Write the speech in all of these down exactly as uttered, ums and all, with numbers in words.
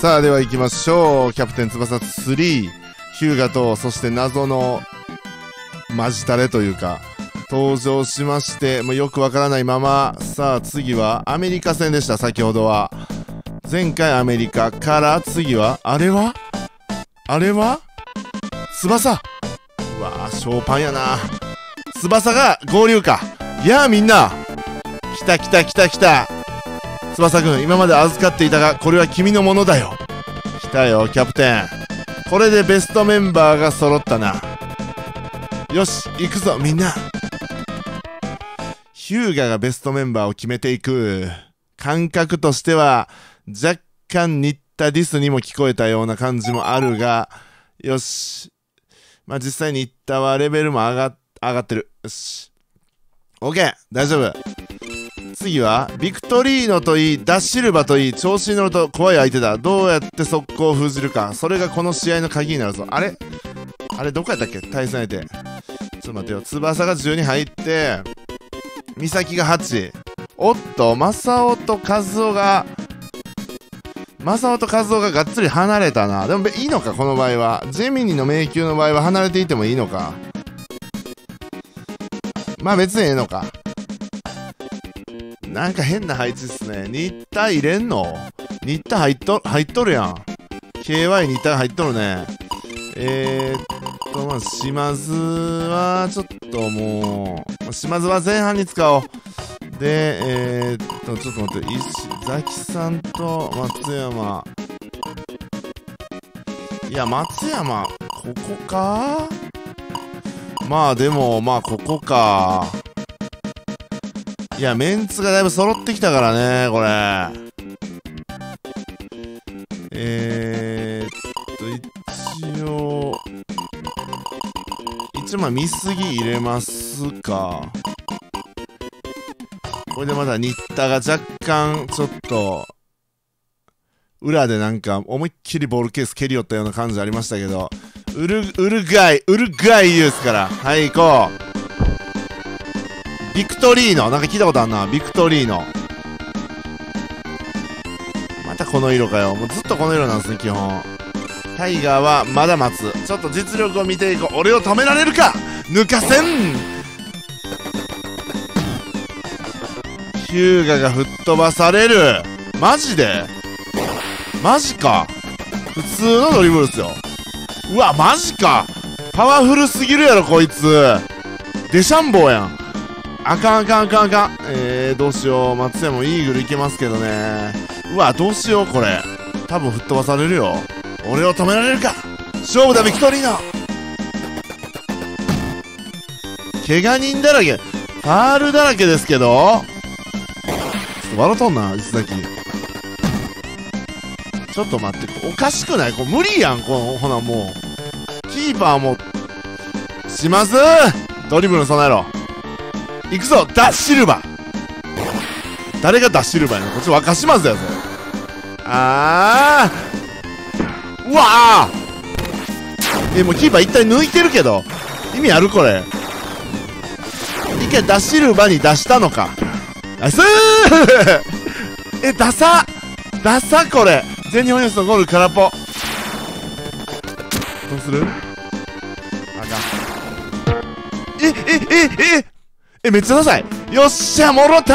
さあでは行きましょう。キャプテン翼スリー、ヒューガとそして謎のマジタレというか登場しまして、もうよくわからないまま。さあ次はアメリカ戦でした。先ほどは前回アメリカから、次はあれはあれは翼。うわー、ショーパンやな。翼が合流か。いやー、みんな来た来た来た来た。翼くん、今まで預かっていたがこれは君のものだよ。来たよキャプテン。これでベストメンバーが揃ったな。よし行くぞみんな。ヒューガがベストメンバーを決めていく感覚としては若干似たディスにも聞こえたような感じもあるが、よし、まあ実際に新田はレベルも上が、上がってる。よし OK 大丈夫。次はビクトリーノといいダ・シルバといい、調子に乗ると怖い相手だ。どうやって速攻を封じるか、それがこの試合の鍵になるぞ。あれあれどこやったっけ対戦相手。ちょっと待ってよ。翼がじゅうに入って岬がはち。おっと、正雄と和夫が正雄と和夫ががっつり離れたな。でもいいのかこの場合は。ジェミニの迷宮の場合は離れていてもいいのか。まあ別にええのか。なんか変な配置っすね。新田入れんの？新田入っと、入っとるやん。ケーワイ 新田が入っとるね。えーっと、まあ、島津はちょっともう、島津は前半に使おう。で、えー、っと、ちょっと待って、ザキさんと松山。いや、松山、ここか？まあでも、まあここか。いや、メンツがだいぶ揃ってきたからね、これ。えー、っと、一応、一応まあ見すぎ入れますか。これでまだ新田が若干ちょっと裏でなんか思いっきりボールケース蹴り寄ったような感じありましたけど、ウルウルガイウルガイユースからはい行こう。ビクトリーノなんか聞いたことあんな。ビクトリーノまたこの色かよ。もうずっとこの色なんですね基本。タイガーはまだ待つ。ちょっと実力を見ていこう。俺を止められるか。抜かせん。ヒューガが吹っ飛ばされる。マジでマジか。普通のドリブルっすよ。うわマジか。パワフルすぎるやろこいつ。デシャンボーやん。あかんあかんあかんあかん。えー、どうしよう。松山もイーグルいけますけどね。うわどうしようこれ。多分吹っ飛ばされるよ。俺を止められるか。勝負だビクトリーノ。怪我人だらけ、ファールだらけですけど笑とんな、崎。ちょっと待って、おかしくない？これ無理やん、この、ほな、もう。キーパーも、しますドリブル備えろ。行くぞダ・シルバ。誰がダ・シルバやねん。こっち若島津やぞ。あーうわーえ、もうキーパー一体抜いてるけど。意味あるこれ。一回ダ・シルバに出したのか。ナイスーえ、ダサダサこれ。全日本ユースのゴール空っぽ。どうする？あかん。え、え、え、ええ、めっちゃダサい。よっしゃ、もろたー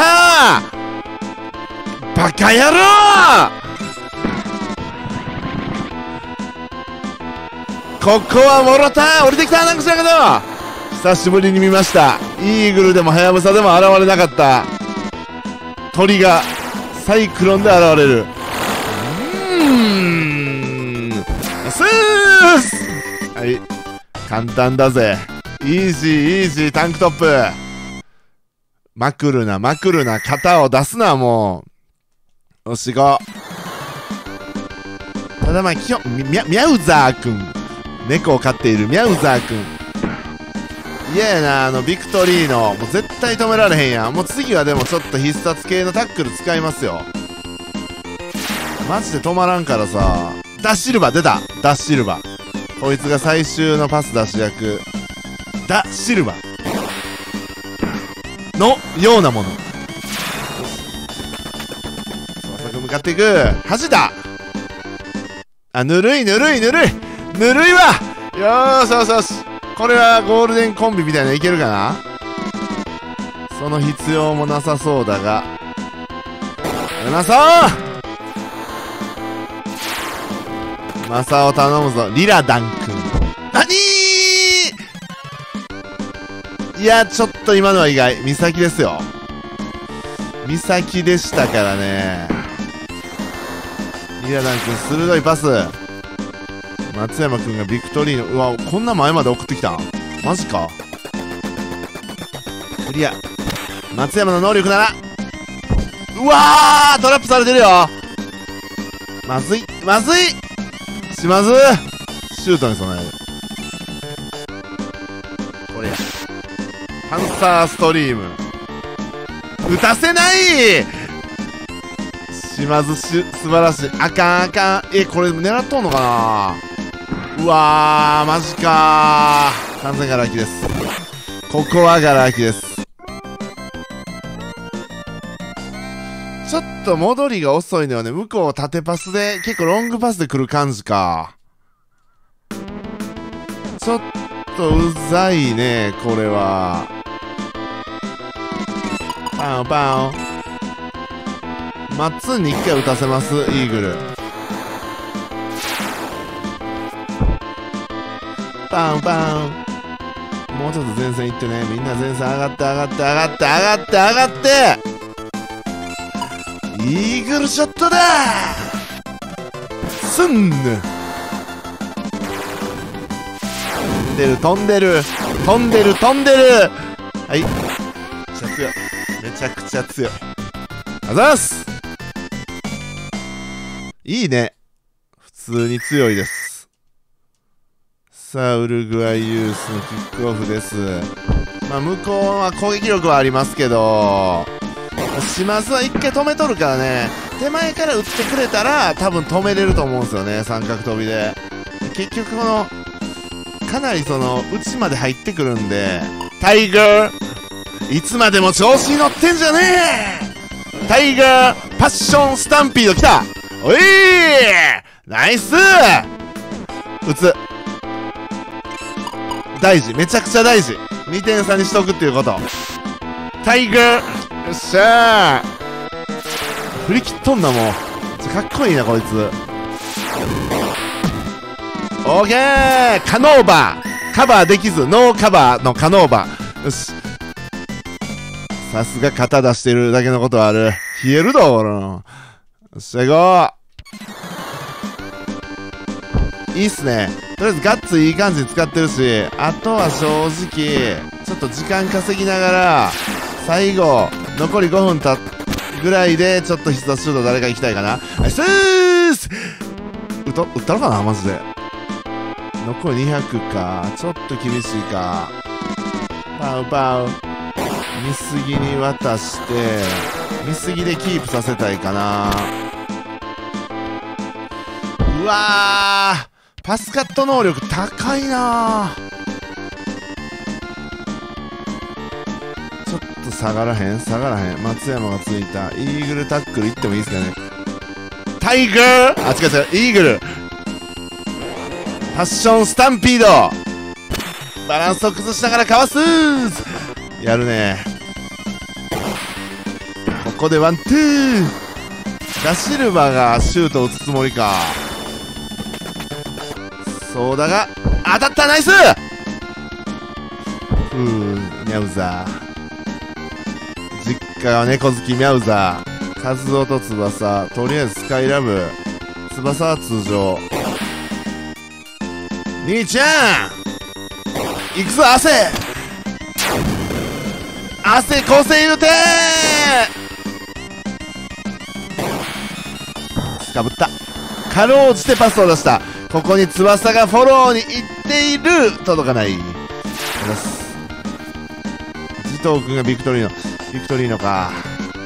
バカ野郎ここはもろたー。降りてきたなんか知らんけど久しぶりに見ました。イーグルでもハヤブサでも現れなかった。鳥がサイクロンで現れる。うーんスースはい簡単だぜ。イージーイージータンクトップ。まくるなまくるな、肩を出すなもう。よし行こう。ただまあ基本ミャウザーくん、猫を飼っているミャウザーくん嫌やな。あのビクトリーノもう絶対止められへんやん。もう次はでもちょっと必殺系のタックル使いますよ。マジで止まらんからさ。ダッシルバ出た。ダッシルバこいつが最終のパス出し役。ダッシルバのようなもの。翼くん向かっていく。弾いた。あ、ぬるいぬるいぬるいぬるいわ。よーしよしよし。これはゴールデンコンビみたいなのいけるかな。その必要もなさそうだが。マサオ、マサオ頼むぞ。リラダン君。なにー、いや、ちょっと今のは意外。岬ですよ。岬でしたからね。リラダン君、鋭いパス。松山君がビクトリーの、うわ、こんな前まで送ってきたん、マジか。クリア。松山の能力なら、うわー、トラップされてるよ。まずいまずい、しまずー、シュートに備える。これや、パンサーストリーム打たせない。しまずし、素晴らしい。あかんあかん。え、これ狙っとんのかな。うわー、マジかー。完全がら空きです。ここはがら空きです。ちょっと戻りが遅いのよね。向こう縦パスで、結構ロングパスで来る感じか。ちょっとうざいね、これは。パンパン。マッツンにいっかい打たせます、イーグル。パンパン。もうちょっと前線行ってね。みんな前線上がって上がって上がって上がって上がって、イーグルショットだー。すんぬ、飛んでる飛んでる飛んでる飛んでる。はい、めちゃ強い、めちゃくちゃ強い。あざーす。いいね、普通に強いです。さあ、ウルグアイユースのキックオフです。まあ向こうは攻撃力はありますけど、島津は一回止めとるからね。手前から打ってくれたら多分止めれると思うんですよね、三角飛びで。結局このかなりその内まで入ってくるんで、タイガーいつまでも調子に乗ってんじゃねえ。タイガーパッションスタンピード来た。おいー、ナイス。打つ、大事、めちゃくちゃ大事。にてん差にしとくっていうこと。タイガー、よっしゃー、振り切っとんだもん。かっこいいなこいつ。オーケー、カノーバー、カバーできずノーカバーのカノーバー。よし、さすが肩出してるだけのことはある。冷えるだろ、よっしゃ行こう。いいっすね。とりあえずガッツいい感じに使ってるし、あとは正直ちょっと時間稼ぎながら、最後残りごふんたぐらいでちょっと必殺シュート誰か行きたいかな。ナイスース。打と、打ったのかなマジで。残りにひゃくか、ちょっと厳しいか。パウパウ、見すぎに渡して、見すぎでキープさせたいかな。うわー、パスカット能力高いな。下がらへん下がらへん。松山がついた。イーグルタックルいってもいいですかね。タイガー、あ、違う違う、イーグルパッションスタンピード。バランスを崩しながらかわすー。やるね。ここでワンツー。ダシルバがシュートを打つつもりか。そうだが当たった。ナイス。うー、ニャウザー、猫好きミャウザー、カズオと翼、とりあえずスカイラブ、翼は通常。兄ちゃん行くぞ、汗汗個性言うてー。かぶった、かろうじてパスを出した。ここに翼がフォローに行っている、届かない。慈瞳君がビクトリーノ、ビクトリーノか。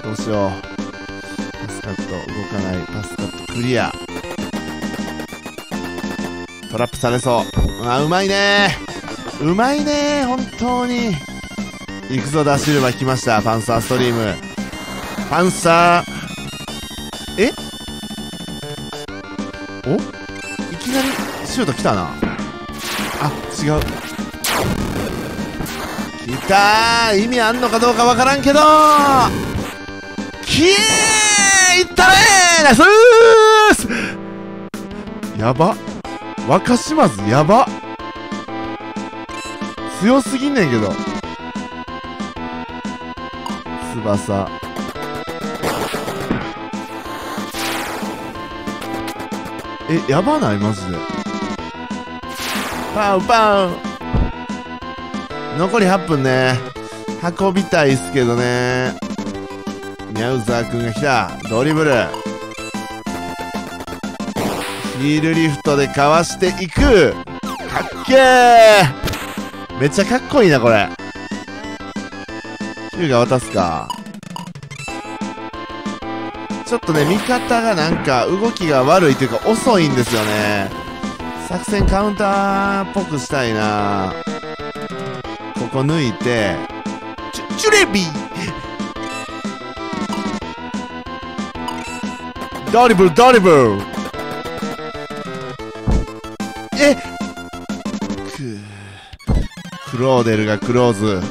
どうしよう。パスカット動かない。パスカットクリア。トラップされそう。あ、うまいねー、うまいねー、本当に。行くぞダシルバ、来ました。パンサーストリーム、パンサー、え、おきなりシュート来たな。あ、違う。来たー。意味あんのかどうかわからんけどー。きーいったねー。ナイスー。やば。若島津やば。強すぎんねんけど。翼。え、やばないマジで。パウパウ。残りはっぷんね。運びたいっすけどね。ミャウザーくんが来た。ドリブル。ヒールリフトでかわしていく。かっけー。めっちゃかっこいいなこれ。Q が渡すか。ちょっとね、味方がなんか動きが悪いというか遅いんですよね。作戦カウンターっぽくしたいな。ここ抜いて、チュ、チュレビードリブル、ドリブル。えっ、クローデルがクローズ。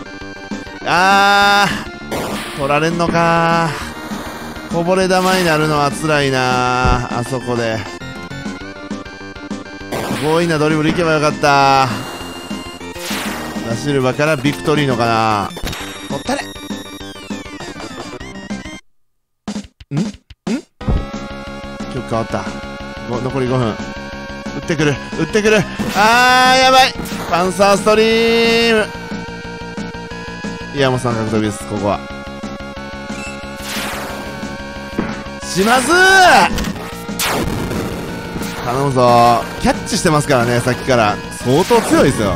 あー、取られんのかー。こぼれ玉になるのは辛いなあ。あそこで強引なドリブルいけばよかった。ダシルバからビクトリーノかな。もったれんん。曲変わった。残りごふん。打ってくる打ってくる。あーやばい。パンサーストリーム。いやもう三角飛びです。ここは島津頼むぞ。キャッチしてますからね、さっきから相当強いですよ。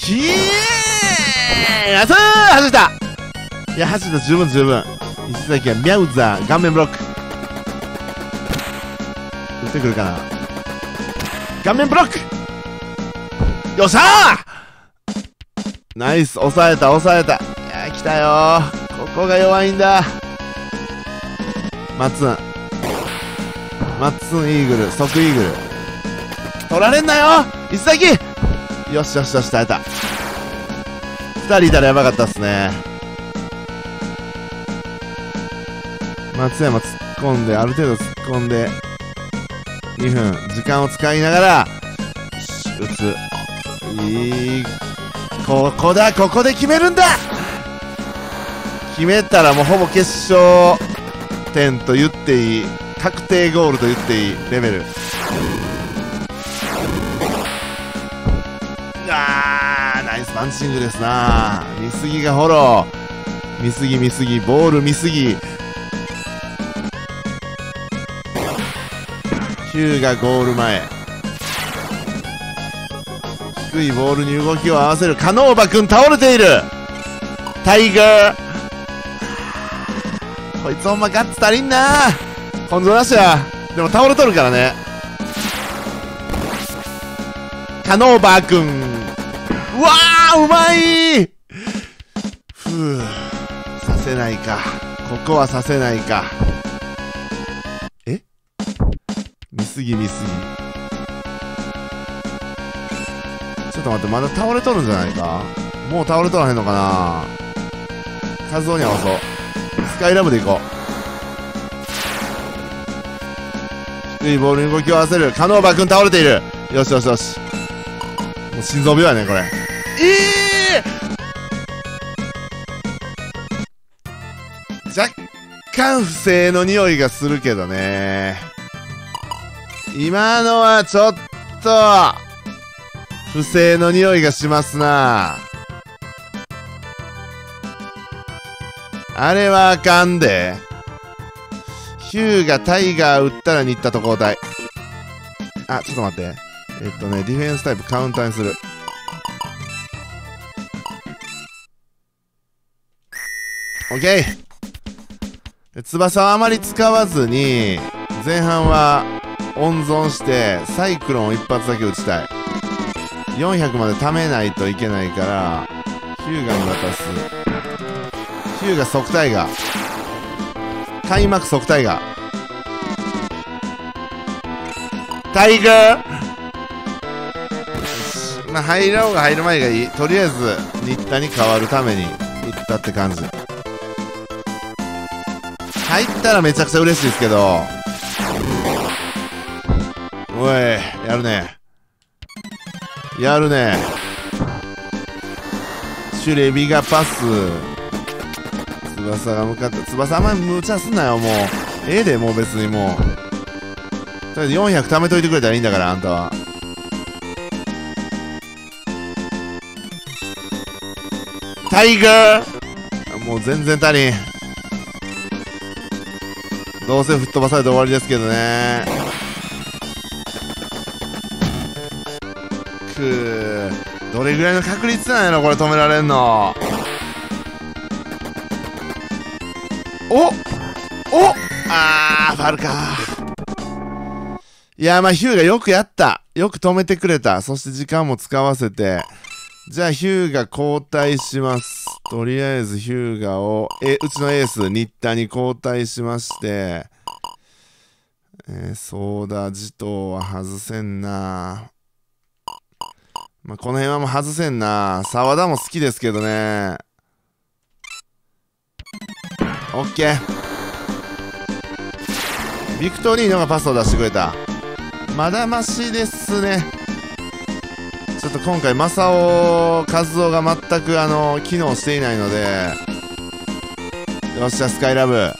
キーやつーはじた。いやはじた。十分十分。石崎はミャウザー顔面ブロック打ってくるかな。顔面ブロック。よっしゃー。ナイス。抑えた抑えた。いやー来たよー。ここが弱いんだ。マッツンマッツンイーグル即イーグル。取られんなよ石崎。よしよしよし耐えた。ふたりいたらやばかったっすね。松山突っ込んである程度突っ込んでにふん時間を使いながら打つ。いい。ここだ。ここで決めるんだ。決めたらもうほぼ決勝点と言っていい。確定ゴールと言っていいレベル。あーナイスパンチングですな。見すぎがフォロー。見すぎ見すぎボール見すぎ。きゅうがゴール前。低いボールに動きを合わせるカノーバ君倒れている。タイガーこいつほんまガッツ足りんな。根性なしや。でも倒れとるからね。カノーバーくん。うわーうまい。ふぅさせないか。ここはさせないか。え見すぎ見すぎ。ちょっと待ってまだ倒れとるんじゃないか。もう倒れとらへんのかな。カズオに合わそう。スカイラブでいこう。低いボールに動きを合わせるカノーバー君倒れている。よしよしよし。もう心臓病やねこれ。えー、若干不正の匂いがするけどね。今のはちょっと不正の匂いがしますな。あれはあかんで。ヒューがタイガー打ったら新田と交代。あ、ちょっと待って。えっとね、ディフェンスタイプカウンターにする。オッケー。翼をあまり使わずに、前半は温存して、サイクロンを一発だけ打ちたい。よんひゃくまで貯めないといけないから、ヒューガに渡す。ヒューが即タイガー開幕即タイガー。大群。まあ入ろうが入る前がいい。とりあえず新田に変わるために行ったって感じ。入ったらめちゃくちゃ嬉しいですけど。おい、やるね。やるね。シュレビがパス。翼が向かった。翼あんまり無茶すんなよ、もう。ええで、もう別にもう。とりあえずよんひゃく貯めといてくれたらいいんだから、あんたは。タイガー！もう全然足りん。どうせ吹っ飛ばされて終わりですけどね。くー。どれぐらいの確率なんやろ、これ止められんの。おおあー、ファウルかー。いやー、まあヒューがよくやった。よく止めてくれた。そして時間も使わせて。じゃあヒューガ交代します。とりあえずヒューガを、え、うちのエース、新田に交代しまして、えー、ソーダ、ジトは外せんな。まあ、この辺はもう外せんな。沢田も好きですけどね。オッケー。ビクトリーノがパスを出してくれた。まだましですね。ちょっと今回、正雄、和夫が全くあの機能していないので、よっしゃ、スカイラブ、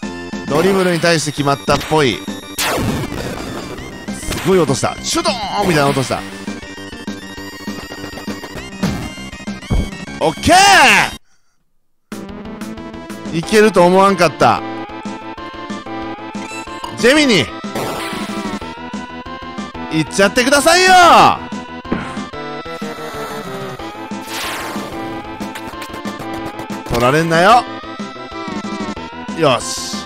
ドリブルに対して決まったっぽい、すごい落とした、シュドーンみたいな落とした、オッケー！いけると思わんかった、ジェミニ、いっちゃってくださいよ！取られんなよ。よし。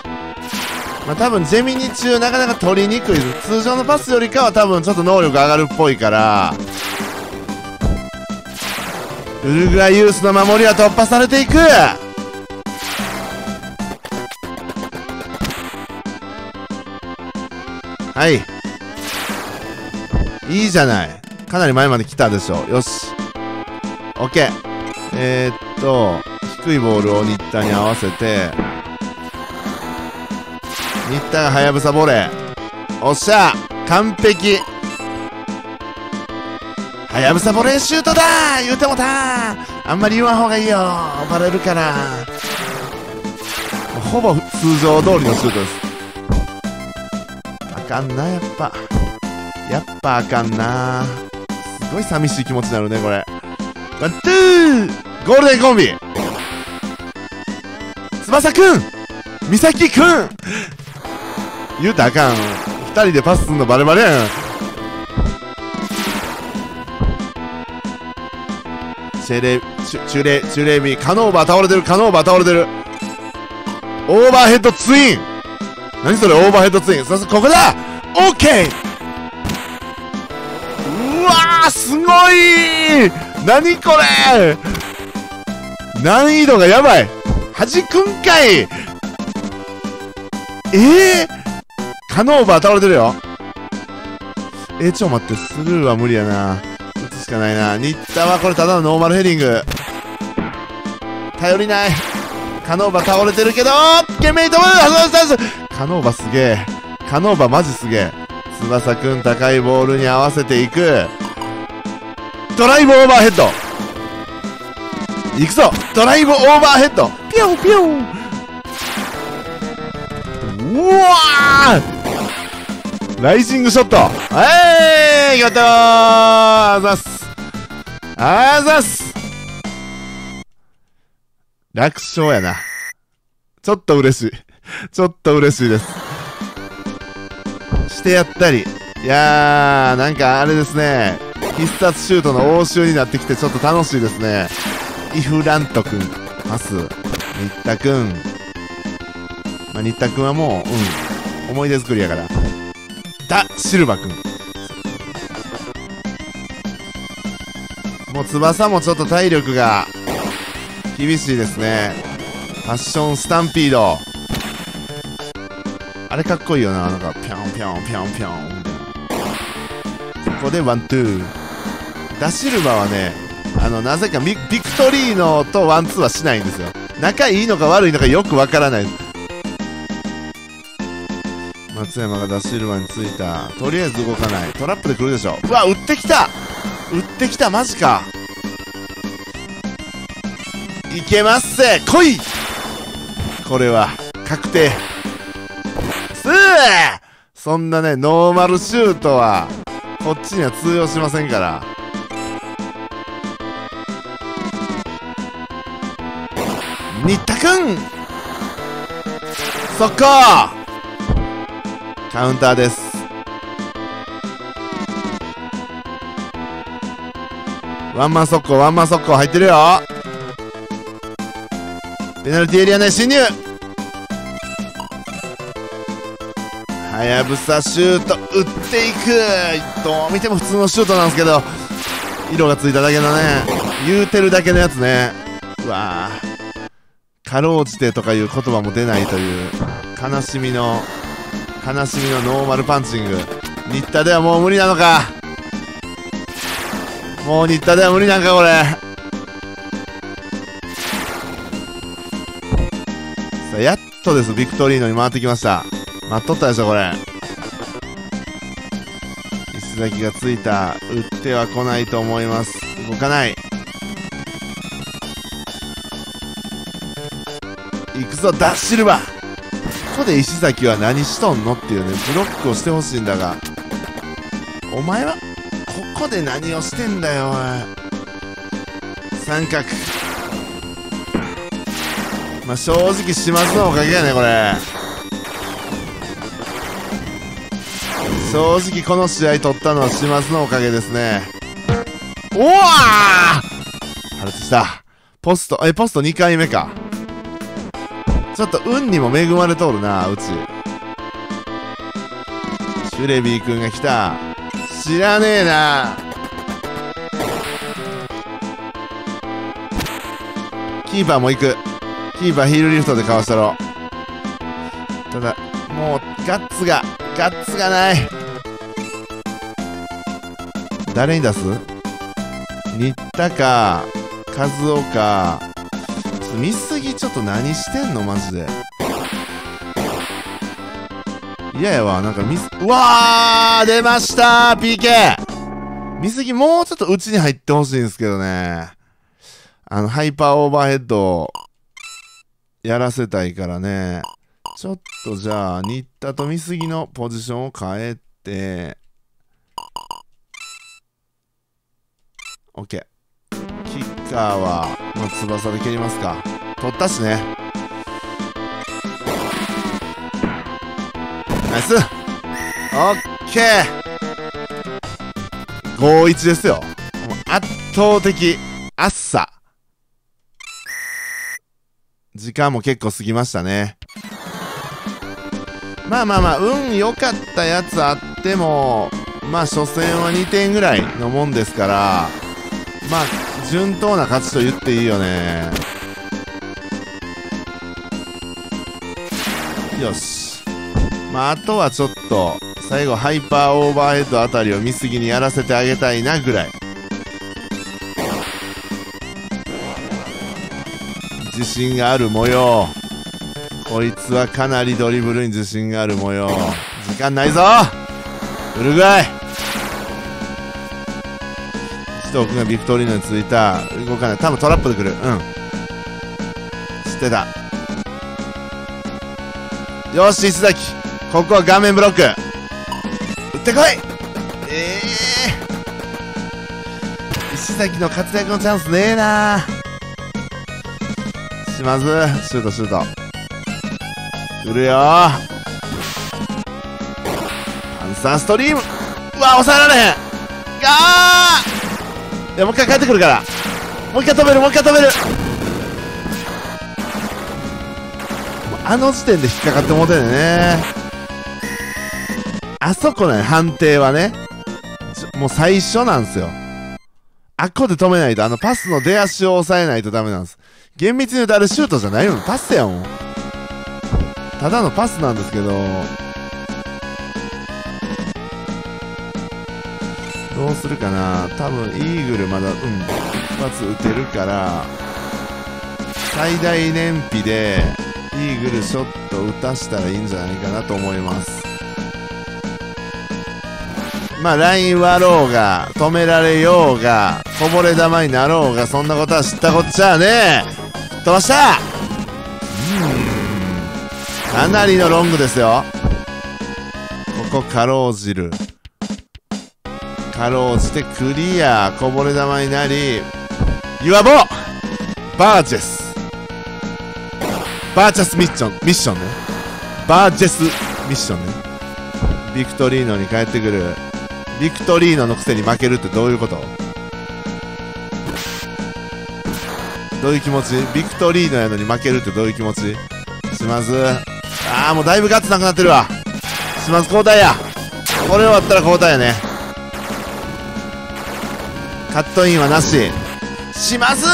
まあ、多分ジェミニ中なかなか取りにくい。通常のパスよりかは多分ちょっと能力上がるっぽいから。ウルグアイユースの守りは突破されていく。はい。いいじゃない。かなり前まで来たでしょ。よし。オッケー。えー、っと。低いボールを新田に合わせて、新田がはやぶさボレー。おっしゃ、完璧。はやぶさボレーシュートだー。言うてもたー。あんまり言わんほうがいいよ、バレるから。ほぼ通常通りのシュートです。あかんな、やっぱやっぱあかんな。すごい寂しい気持ちになるね、これ。ワンツー、ゴールデンコンビ、翼くん、岬くん。言うたらあかん。二人でパスすんのバレバレやん。チェレ、チュ、チュレ、チュレミ、カノーバー倒れてる、カノーバー倒れてる。オーバーヘッドツイン。何それ、オーバーヘッドツイン。そしてここだ！オッケー！うわー、すごい！何これ！難易度がやばい。はじくんかい。ええー、カノーバー倒れてるよ。えー、ちょ待って、スルーは無理やな。打つしかないな。新田はこれただのノーマルヘディング、頼りない。カノーバー倒れてるけど懸命に飛ぶ。カノーバーすげえ、カノーバーマジすげえ。翼くん高いボールに合わせていく。ドライブオーバーヘッド、いくぞ。ドライブオーバーヘッド、ピョンピョン。うわー、ライジングショット。はい、よかったよー。あざっす、あざっす。楽勝やな。ちょっと嬉しい。ちょっと嬉しいです。してやったり。いやー、なんかあれですね、必殺シュートの応酬になってきてちょっと楽しいですね。イフラントくん、パス、新田くん。まあ、新田くんはもう、うん、思い出作りやから。だ、シルバくん。もう翼もちょっと体力が厳しいですね。ファッションスタンピード。あれかっこいいよな、なんか、ぴょんぴょんぴょんぴょん。こでワンツー。ダシルバはね、あのなぜかビクトリーノとワンツーはしないんですよ。仲いいのか悪いのかよくわからない。松山がダシルバについた。とりあえず動かない。トラップで来るでしょ。うわ、打ってきた、打ってきた、マジか。いけますせ、来い。これは確定。すー、そんなねノーマルシュートはこっちには通用しませんから。新田くん、速攻カウンターです。ワンマン速攻、ワンマン速攻入ってるよ。ペナルティーエリア内侵入。はやぶさシュート、打っていく。どう見ても普通のシュートなんですけど、色がついただけのね、言うてるだけのやつね。うわー、かろうじてとかいう言葉も出ないという悲しみの悲しみのノーマルパンチング。新田ではもう無理なのか。もう新田では無理なんかこれ。さあやっとです、ビクトリーノに回ってきました。待っとったでしょこれ。石崎がついた。打っては来ないと思います。動かない。行くぞダッシルバ。ここで石崎は何しとんのっていうね、ブロックをしてほしいんだが、お前はここで何をしてんだよお前。三角、まあ正直島津のおかげやねこれ。正直この試合取ったのは島津のおかげですね。おわー、破裂した。ポスト、えポストにかいめか。ちょっと運にも恵まれとるなうち。シュレビー君が来た。知らねえな。キーパーも行く。キーパーヒールリフトでかわしたろ。ただもうガッツがガッツがない。誰に出す？新田か和夫か。ちょっと見すぎ。ちょっと何してんのマジで。いややわ、なんか見す、うわー出ました ピーケー。 見すぎ。もうちょっと内に入ってほしいんですけどね。あのハイパーオーバーヘッドをやらせたいからね。ちょっとじゃあ新田と見すぎのポジションを変えて オーケー。 キッカーは、まあ、翼で蹴りますか。取ったしね。ナイス。オッケー。ごたいいちですよ。圧倒的あっさ。時間も結構過ぎましたね。まあまあまあ運良かったやつあっても、まあ初戦はにてんぐらいのもんですから、まあ順当な勝ちと言っていいよね。よし、まああとはちょっと最後ハイパーオーバーヘッドあたりを見過ぎにやらせてあげたいなぐらい。自信がある模様。こいつはかなりドリブルに自信がある模様。時間ないぞウルグアイ。首藤君がビクトリーノについた。動かない。多分トラップで来る。うん、知ってた。よし石崎、ここは顔面ブロック打ってこい。ええー、石崎の活躍のチャンスねえなー。島津シュートシュート来るよー。パンサーストリーム。うわ抑えられへん。ガー、いやもう一回帰ってくるから。もう一回止める、もう一回止める。あの時点で引っかかってもうてんね。あそこね、判定はねもう最初なんですよ。あっこで止めないと、あのパスの出足を抑えないとダメなんです。厳密に言うとあれシュートじゃないの、パスやもん。ただのパスなんですけど、どうするかな。多分イーグルまだうん一発打てるから、最大燃費でイーグルショット打たしたらいいんじゃないかなと思います。まあライン割ろうが止められようがこぼれ球になろうが、そんなことは知ったこっちゃね。飛ばした。うん、かなりのロングですよ。ここかろうじるかろうじてクリア、こぼれ球になり、岩棒バージェスバージェスミッションミッションねバージェスミッションね。ビクトリーノに帰ってくる。ビクトリーノのくせに負けるってどういうこと、どういう気持ち。ビクトリーノやのに負けるってどういう気持ち。島津、ああもうだいぶガッツなくなってるわ。島津交代や。これ終わったら交代やね。カットインはなし。島津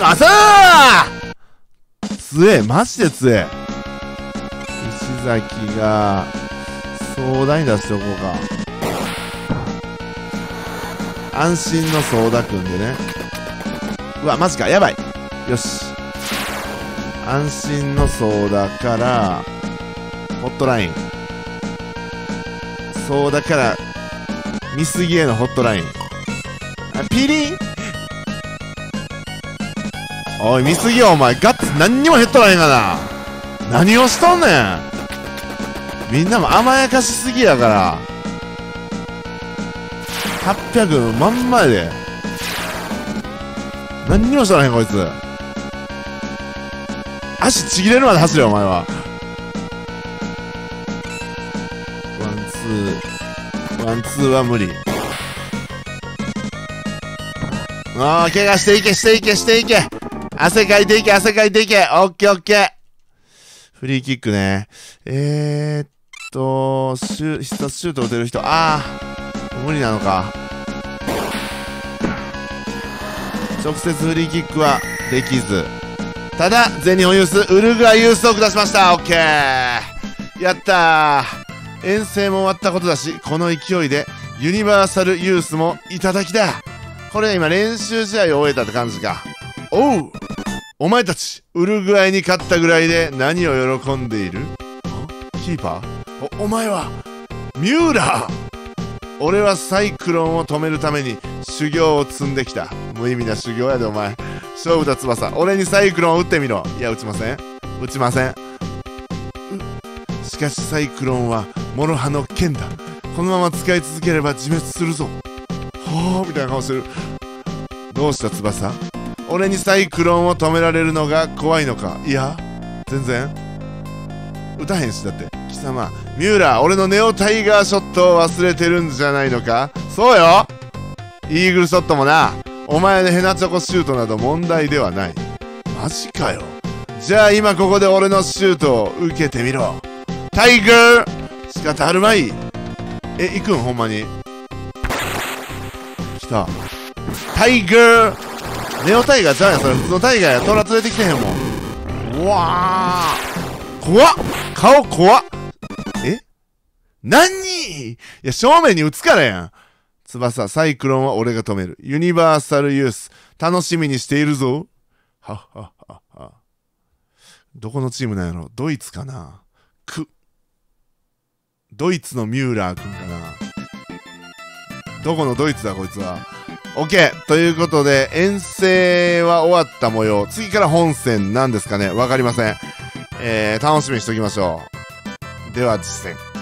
あさー強え、マジで強え。石崎が壮大に出しておこうか。安心の壮大くんでね。うわマジか、やばい。よし、安心の壮大からホットライン、壮大から見すぎへのホットライン、あピリン。おい見すぎよお前、ガッツ何にも減っとらへんがな。何をしとんねん。みんなも甘やかしすぎやから。はっぴゃくのまんまで何にもしとらへんこいつ。足ちぎれるまで走れお前は。ワンツーワンツーは無理。ああ怪我していけしていけしていけ、汗かいていけ、汗かいていけ。オッケーオッケー。フリーキックね。えー、っと、シュ、必殺シュート打てる人。あー、無理なのか。直接フリーキックはできず。ただ、全日本ユース、ウルグアイユースを下しました。オッケー。やったー。遠征も終わったことだし、この勢いで、ユニバーサルユースもいただきだ。これ今、練習試合を終えたって感じか。おうお前たちウルグアイに勝ったぐらいで何を喜んでいる。キーパー お, お前はミューラー。俺はサイクロンを止めるために修行を積んできた。無意味な修行やでお前。勝負だ翼、俺にサイクロンを打ってみろ。いや打ちません打ちません。しかしサイクロンはモロハの剣だ。このまま使い続ければ自滅するぞ。ほーみたいな顔してる。どうした翼、俺にサイクロンを止められるのが怖いのか。いや全然打たへんし。だって貴様ミューラー、俺のネオタイガーショットを忘れてるんじゃないのか。そうよ、イーグルショットもな。お前のヘナチョコシュートなど問題ではない。マジかよ。じゃあ今ここで俺のシュートを受けてみろタイガー。仕方あるまい。え行くんほんまに来たタイガー。ネオタイガーちゃうやんそれ、普通のタイガーや。トラ連れてきてへんもん。うわー怖っ、顔怖っ。え何。いや正面に打つからやん。翼、サイクロンは俺が止める。ユニバーサルユース楽しみにしているぞ。はっはっはっは。どこのチームなんやろ。ドイツかな。くドイツのミューラー君かな。どこのドイツだこいつは。オッケーということで、遠征は終わった模様。次から本戦なんですかね、わかりません。えー、楽しみにしておきましょう。では、実戦。